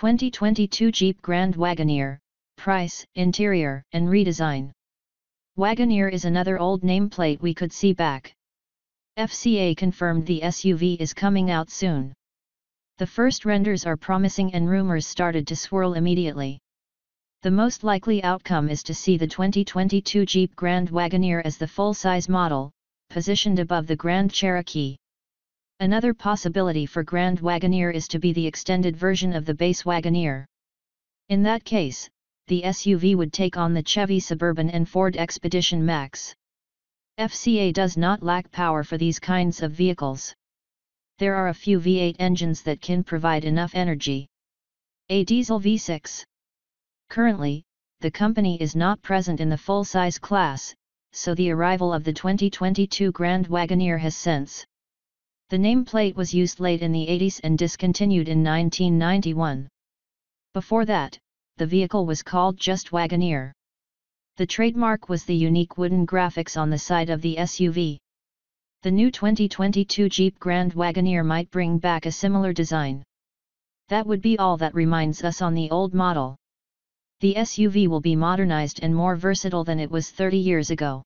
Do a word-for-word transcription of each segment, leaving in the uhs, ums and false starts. twenty twenty-two Jeep Grand Wagoneer, price, interior, and redesign. Wagoneer is another old nameplate we could see back. F C A confirmed the S U V is coming out soon. The first renders are promising and rumors started to swirl immediately. The most likely outcome is to see the twenty twenty-two Jeep Grand Wagoneer as the full-size model, positioned above the Grand Cherokee. Another possibility for Grand Wagoneer is to be the extended version of the base Wagoneer. In that case, the S U V would take on the Chevy Suburban and Ford Expedition Max. F C A does not lack power for these kinds of vehicles. There are a few V eight engines that can provide enough energy. A diesel V six. Currently, the company is not present in the full-size class, so the arrival of the twenty twenty-two Grand Wagoneer has sense. The nameplate was used late in the eighties and discontinued in nineteen ninety-one. Before that, the vehicle was called just Wagoneer. The trademark was the unique wooden graphics on the side of the S U V. The new twenty twenty-two Jeep Grand Wagoneer might bring back a similar design. That would be all that reminds us on the old model. The S U V will be modernized and more versatile than it was thirty years ago.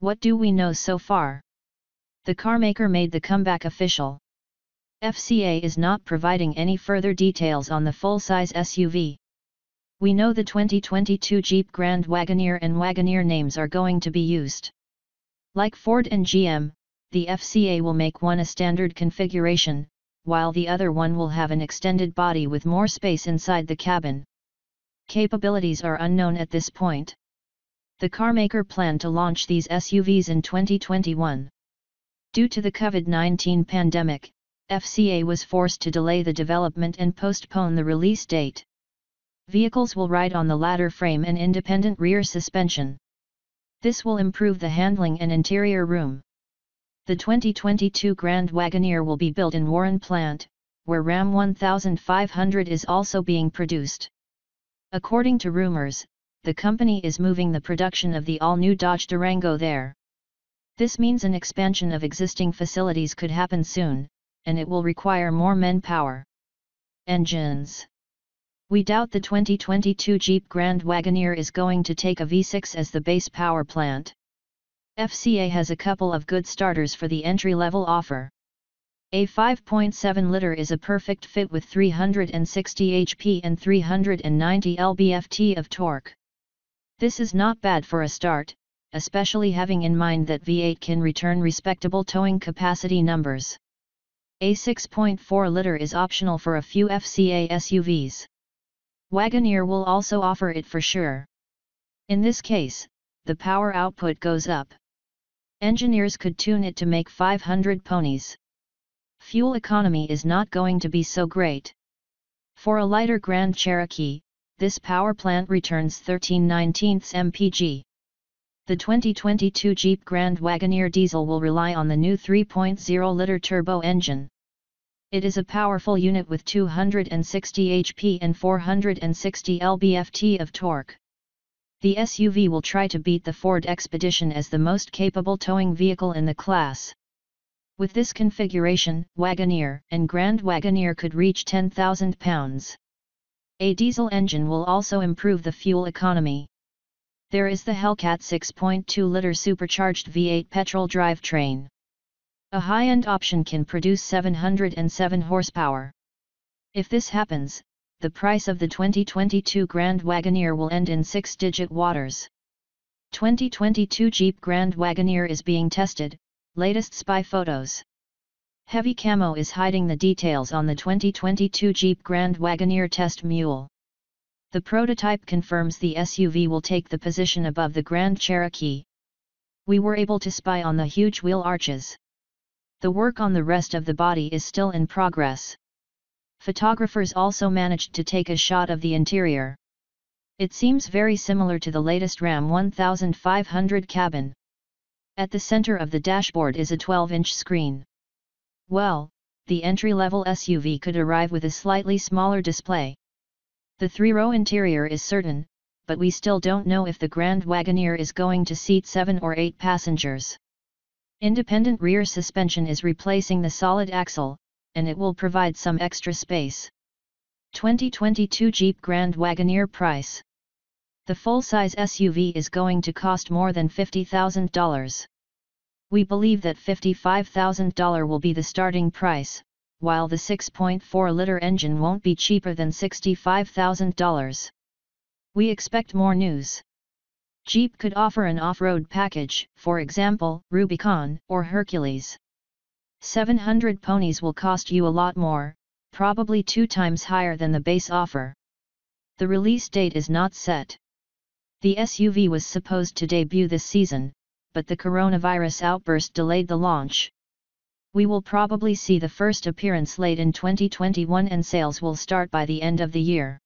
What do we know so far? The carmaker made the comeback official. F C A is not providing any further details on the full-size S U V. We know the twenty twenty-two Jeep Grand Wagoneer and Wagoneer names are going to be used. Like Ford and G M, the F C A will make one a standard configuration, while the other one will have an extended body with more space inside the cabin. Capabilities are unknown at this point. The carmaker planned to launch these S U Vs in twenty twenty-one. Due to the COVID nineteen pandemic, F C A was forced to delay the development and postpone the release date. Vehicles will ride on the ladder frame and independent rear suspension. This will improve the handling and interior room. The twenty twenty-two Grand Wagoneer will be built in Warren Plant, where Ram fifteen hundred is also being produced. According to rumors, the company is moving the production of the all-new Dodge Durango there. This means an expansion of existing facilities could happen soon, and it will require more manpower. Engines. We doubt the twenty twenty-two Jeep Grand Wagoneer is going to take a V six as the base power plant. F C A has a couple of good starters for the entry-level offer. A five point seven liter is a perfect fit with three hundred sixty horsepower and three hundred ninety pound-feet of torque. This is not bad for a start, especially having in mind that V eight can return respectable towing capacity numbers. A six point four liter is optional for a few F C A S U Vs. Wagoneer will also offer it for sure. In this case, the power output goes up. Engineers could tune it to make five hundred ponies. Fuel economy is not going to be so great. For a lighter Grand Cherokee, this power plant returns thirteen nineteenths M P G. The twenty twenty-two Jeep Grand Wagoneer diesel will rely on the new three point oh liter turbo engine. It is a powerful unit with two hundred sixty horsepower and four hundred sixty pound-feet of torque. The S U V will try to beat the Ford Expedition as the most capable towing vehicle in the class. With this configuration, Wagoneer and Grand Wagoneer could reach ten thousand pounds. A diesel engine will also improve the fuel economy. There is the Hellcat six point two liter supercharged V eight petrol drivetrain. A high-end option can produce seven hundred seven horsepower. If this happens, the price of the twenty twenty-two Grand Wagoneer will end in six-digit waters. twenty twenty-two Jeep Grand Wagoneer is being tested. Latest spy photos. Heavy Camo is hiding the details on the twenty twenty-two Jeep Grand Wagoneer test mule. The prototype confirms the S U V will take the position above the Grand Cherokee. We were able to spy on the huge wheel arches. The work on the rest of the body is still in progress. Photographers also managed to take a shot of the interior. It seems very similar to the latest Ram fifteen hundred cabin. At the center of the dashboard is a twelve inch screen. Well, the entry-level S U V could arrive with a slightly smaller display. The three-row interior is certain, but we still don't know if the Grand Wagoneer is going to seat seven or eight passengers. Independent rear suspension is replacing the solid axle, and it will provide some extra space. twenty twenty-two Jeep Grand Wagoneer price. The full-size S U V is going to cost more than fifty thousand dollars. We believe that fifty-five thousand dollars will be the starting price, while the six point four liter engine won't be cheaper than sixty-five thousand dollars. We expect more news. Jeep could offer an off-road package, for example, Rubicon or Hercules. seven hundred ponies will cost you a lot more, probably two times higher than the base offer. The release date is not set. The S U V was supposed to debut this season, but the coronavirus outburst delayed the launch. We will probably see the first appearance late in twenty twenty-one, and sales will start by the end of the year.